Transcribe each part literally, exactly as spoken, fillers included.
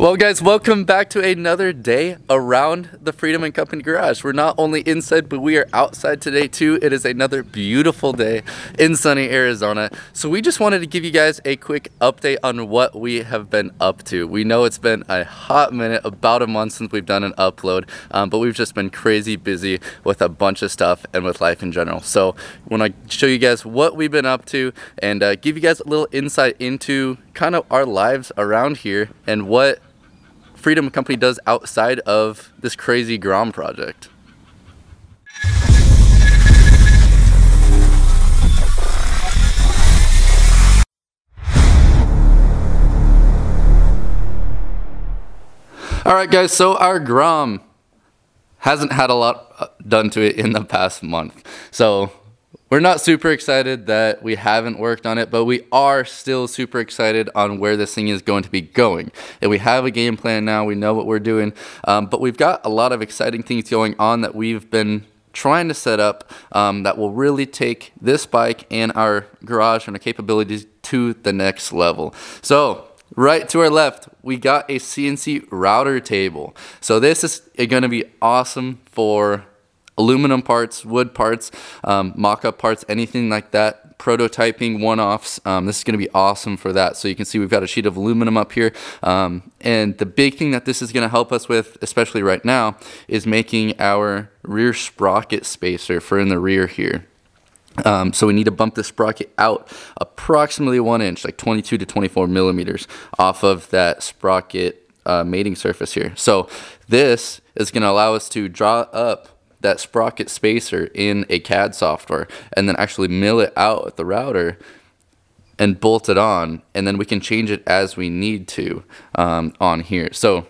Well guys, welcome back to another day around the Freedom and Company garage. We're not only inside, but we are outside today too. It is another beautiful day in sunny Arizona. So we just wanted to give you guys a quick update on what we have been up to. We know it's been a hot minute, about a month since we've done an upload, um, but we've just been crazy busy with a bunch of stuff and with life in general. So I want to show you guys what we've been up to and uh, give you guys a little insight into kind of our lives around here and what Freedom Company does outside of this crazy Grom project. All right guys, so our Grom hasn't had a lot done to it in the past month. So we're not super excited that we haven't worked on it, but we are still super excited on where this thing is going to be going. And we have a game plan now, we know what we're doing, um, but we've got a lot of exciting things going on that we've been trying to set up um, that will really take this bike and our garage and our capabilities to the next level. So right to our left, we got a C N C router table. So this is gonna be awesome for aluminum parts, wood parts, um, mock-up parts, anything like that, prototyping, one-offs. Um, this is gonna be awesome for that. So you can see we've got a sheet of aluminum up here. Um, and the big thing that this is gonna help us with, especially right now, is making our rear sprocket spacer for in the rear here. Um, so we need to bump the sprocket out approximately one inch, like twenty-two to twenty-four millimeters off of that sprocket uh, mating surface here. So this is gonna allow us to draw up that sprocket spacer in a C A D software and then actually mill it out with the router and bolt it on, and then we can change it as we need to um, on here. So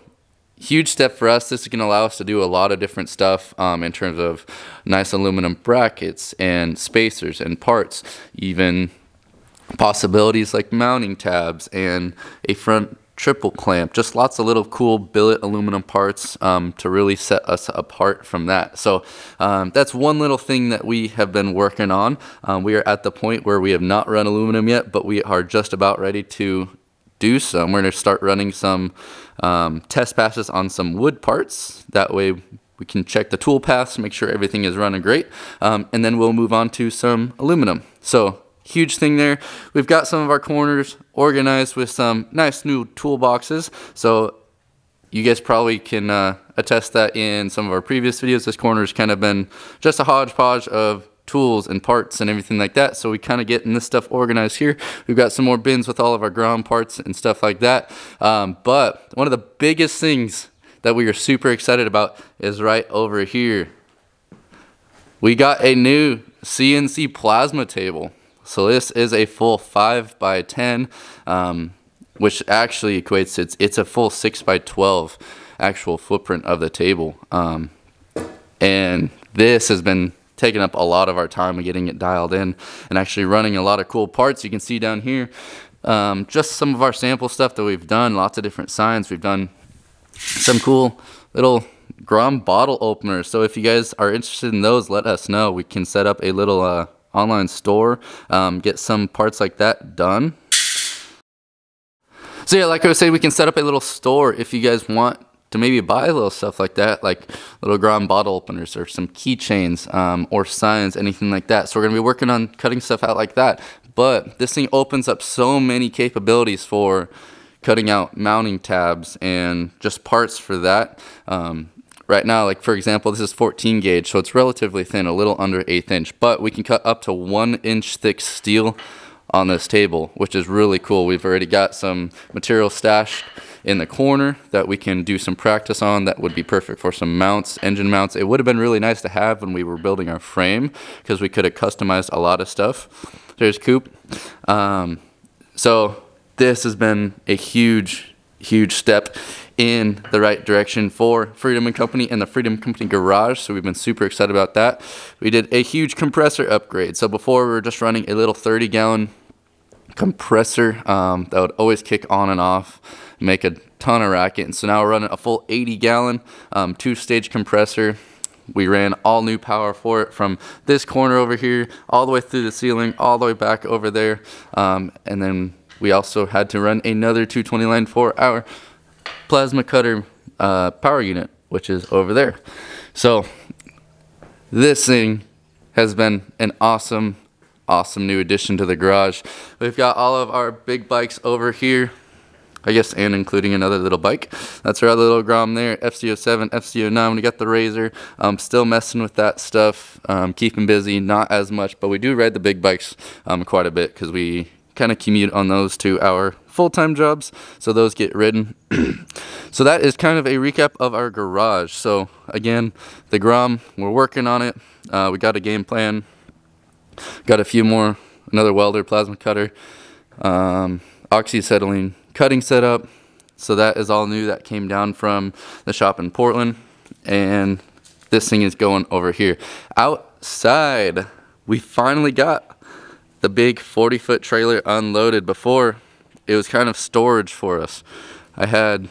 huge step for us. This is gonna allow us to do a lot of different stuff um, in terms of nice aluminum brackets and spacers and parts, even possibilities like mounting tabs and a front triple clamp, just lots of little cool billet aluminum parts um, to really set us apart from that. So um, that's one little thing that we have been working on. Um, we are at the point where we have not run aluminum yet, but we are just about ready to do some. We're going to start running some um, test passes on some wood parts. That way we can check the tool paths, make sure everything is running great, um, and then we'll move on to some aluminum. So huge thing there. We've got some of our corners organized with some nice new toolboxes. So you guys probably can uh, attest that in some of our previous videos, this corner's kind of been just a hodgepodge of tools and parts and everything like that. So we kind of getting this stuff organized here. We've got some more bins with all of our ground parts and stuff like that. Um, but one of the biggest things that we are super excited about is right over here. We got a new C N C plasma table. So this is a full five by ten, um, which actually equates, it's, it's a full six by twelve actual footprint of the table. Um, and this has been taking up a lot of our time and getting it dialed in and actually running a lot of cool parts. You can see down here, um, just some of our sample stuff that we've done, lots of different signs. We've done some cool little Grom bottle openers. So if you guys are interested in those, let us know. We can set up a little uh, online store, um, get some parts like that done. So yeah, like I was saying, we can set up a little store if you guys want to maybe buy little stuff like that, like little Grom bottle openers or some keychains um, or signs, anything like that. So we're gonna be working on cutting stuff out like that. But this thing opens up so many capabilities for cutting out mounting tabs and just parts for that. Um, Right now, like for example, this is fourteen gauge, so it's relatively thin, a little under eighth inch, but we can cut up to one inch thick steel on this table, which is really cool. We've already got some material stashed in the corner that we can do some practice on that would be perfect for some mounts, engine mounts. It would have been really nice to have when we were building our frame because we could have customized a lot of stuff. There's Coop. Um, so this has been a huge, huge step in the right direction for Freedom and Company and the Freedom and Company garage. So we've been super excited about that. We did a huge compressor upgrade. So before we were just running a little thirty gallon compressor um, that would always kick on and off, make a ton of racket. And so now we're running a full eighty gallon um, two stage compressor. We ran all new power for it from this corner over here, all the way through the ceiling, all the way back over there. Um, and then we also had to run another two twenty line for our plasma cutter uh, power unit, which is over there. So this thing has been an awesome, awesome new addition to the garage. We've got all of our big bikes over here, I guess, and including another little bike. That's our little Grom there, F Z oh seven, F Z oh nine. We got the Razor. I'm still messing with that stuff, um, keeping busy, not as much, but we do ride the big bikes um, quite a bit because we kind of commute on those to our full-time jobs, so those get ridden. So that is kind of a recap of our garage. So again, the Grom, we're working on it. Uh, we got a game plan. Got a few more, another welder, plasma cutter, um, oxyacetylene cutting setup. So that is all new. That came down from the shop in Portland, and this thing is going over here. Outside, we finally got the big forty foot trailer unloaded. Before, it was kind of storage for us. I had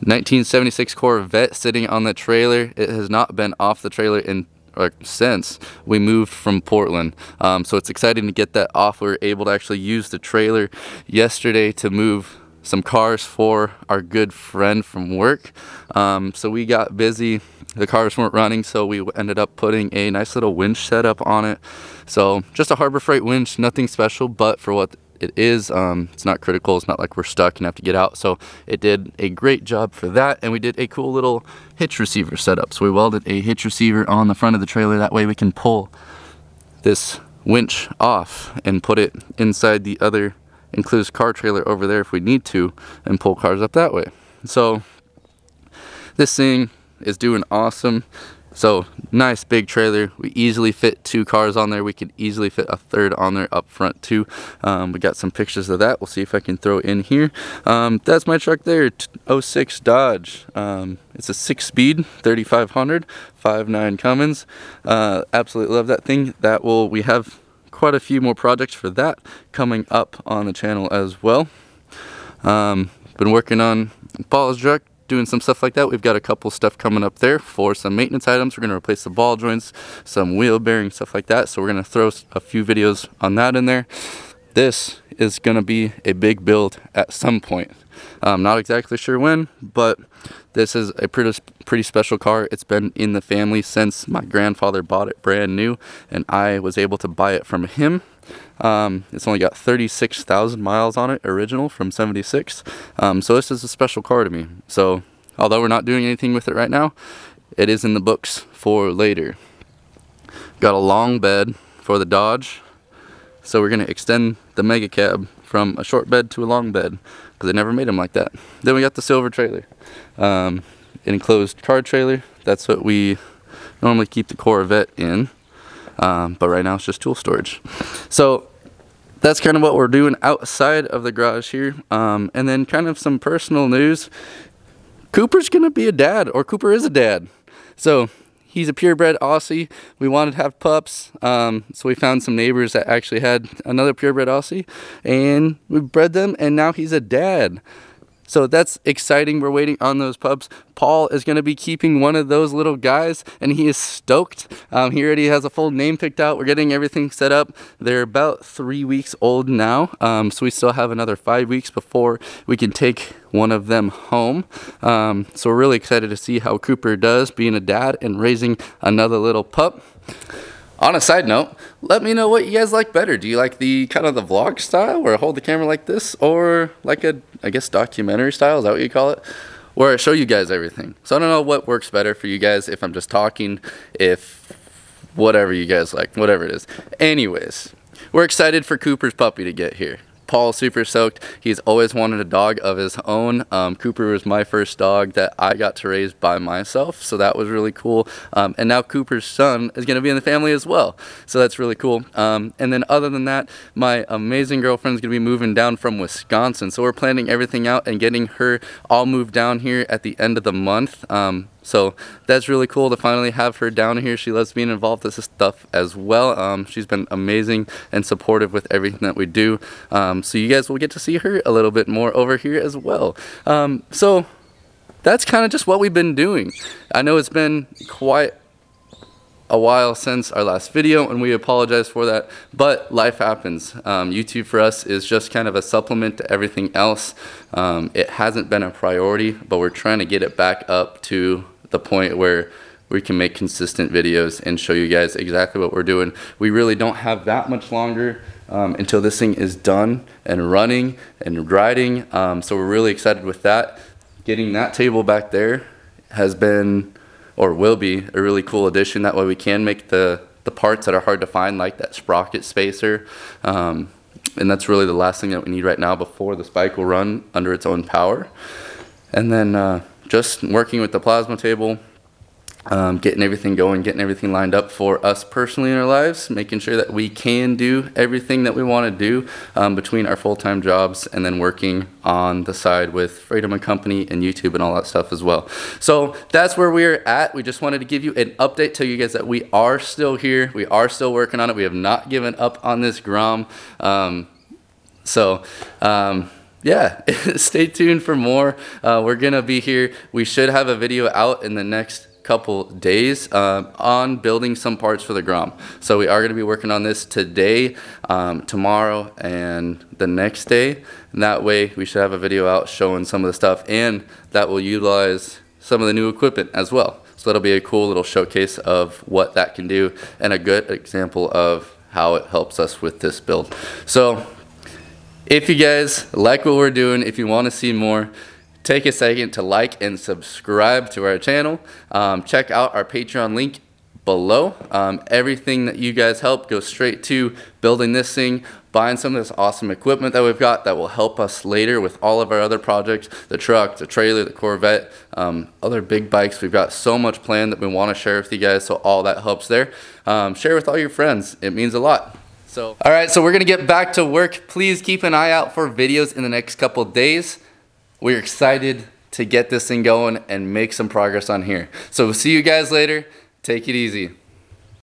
nineteen seventy-six Corvette sitting on the trailer. It has not been off the trailer in or since we moved from Portland, um, so it's exciting to get that off. We were able to actually use the trailer yesterday to move some cars for our good friend from work, um, so we got busy. The cars weren't running, so we ended up putting a nice little winch setup on it. So just a Harbor Freight winch, nothing special, but for what it is, um, it's not critical. It's not like we're stuck and have to get out. So it did a great job for that. And we did a cool little hitch receiver setup. So we welded a hitch receiver on the front of the trailer. That way we can pull this winch off and put it inside the other enclosed car trailer over there if we need to, and pull cars up that way. So this thing is doing awesome. So nice big trailer. We easily fit two cars on there. We could easily fit a third on there up front too. Um, we got some pictures of that. We'll see if I can throw in here. Um, that's my truck there, oh six Dodge. Um, it's a six speed, thirty-five hundred, five nine Cummins. Uh, absolutely love that thing. That will, we have quite a few more projects for that coming up on the channel as well. Um, been working on Paul's truck, doing some stuff like that. We've got a couple stuff coming up there for some maintenance items. We're going to replace the ball joints, some wheel bearing, stuff like that. So we're going to throw a few videos on that in there. This is going to be a big build at some point. I'm not exactly sure when, but this is a pretty pretty special car. It's been in the family since my grandfather bought it brand new, and I was able to buy it from him. Um, it's only got thirty-six thousand miles on it, original from seventy-six. Um, so this is a special car to me. So although we're not doing anything with it right now, it is in the books for later. Got a long bed for the Dodge. So we're going to extend the mega cab from a short bed to a long bed, because they never made them like that. Then we got the silver trailer, um, enclosed car trailer. That's what we normally keep the Corvette in. Um, but right now it's just tool storage. So that's kind of what we're doing outside of the garage here. Um, and then kind of some personal news. Cooper's going to be a dad, or Cooper is a dad. So he's a purebred Aussie. We wanted to have pups. Um, so we found some neighbors that actually had another purebred Aussie, and we bred them, and now he's a dad. So that's exciting. We're waiting on those pups. Paul is going to be keeping one of those little guys, and he is stoked. Um, he already has a full name picked out. We're getting everything set up. They're about three weeks old now, um, so we still have another five weeks before we can take one of them home. Um, so we're really excited to see how Cooper does being a dad and raising another little pup. On a side note, let me know what you guys like better. Do you like the kind of the vlog style where I hold the camera like this, or like a, I guess, documentary style, is that what you call it, where I show you guys everything? So I don't know what works better for you guys, if I'm just talking, if whatever you guys like, whatever it is. Anyways, we're excited for Cooper's puppy to get here. Paul's super stoked. He's always wanted a dog of his own. Um, Cooper was my first dog that I got to raise by myself, so that was really cool. Um, and now Cooper's son is going to be in the family as well, so that's really cool. Um, and then other than that, my amazing girlfriend's going to be moving down from Wisconsin, so we're planning everything out and getting her all moved down here at the end of the month. Um, So that's really cool to finally have her down here. She loves being involved with this stuff as well. Um, she's been amazing and supportive with everything that we do. Um, so you guys will get to see her a little bit more over here as well. Um, so that's kind of just what we've been doing. I know it's been quite a while since our last video, and we apologize for that, but life happens. Um, YouTube for us is just kind of a supplement to everything else. Um, it hasn't been a priority, but we're trying to get it back up to the point where we can make consistent videos and show you guys exactly what we're doing. We really don't have that much longer um, until this thing is done and running and riding. Um, so we're really excited with that. Getting that table back there has been, or will be, a really cool addition. That way we can make the, the parts that are hard to find, like that sprocket spacer. Um, and that's really the last thing that we need right now before this bike will run under its own power. And then uh, just working with the plasma table, Um, getting everything going, getting everything lined up for us personally in our lives, making sure that we can do everything that we want to do um, between our full-time jobs and then working on the side with Freedom and Company and YouTube and all that stuff as well. So that's where we're at. We just wanted to give you an update, tell you guys that we are still here. We are still working on it. We have not given up on this Grom. Um, so... Um, Yeah, stay tuned for more. Uh, we're gonna be here. We should have a video out in the next couple days um, on building some parts for the Grom. So we are gonna be working on this today, um, tomorrow, and the next day. And that way we should have a video out showing some of the stuff, and that will utilize some of the new equipment as well. So that'll be a cool little showcase of what that can do and a good example of how it helps us with this build. So, if you guys like what we're doing, if you want to see more, take a second to like and subscribe to our channel. Um, check out our Patreon link below. Um, everything that you guys help goes straight to building this thing, buying some of this awesome equipment that we've got that will help us later with all of our other projects, the truck, the trailer, the Corvette, um, other big bikes. We've got so much planned that we want to share with you guys, so all that helps there. Um, share with all your friends. It means a lot. So, all right, so we're gonna get back to work. Please keep an eye out for videos in the next couple days. We're excited to get this thing going and make some progress on here. So we'll see you guys later. Take it easy.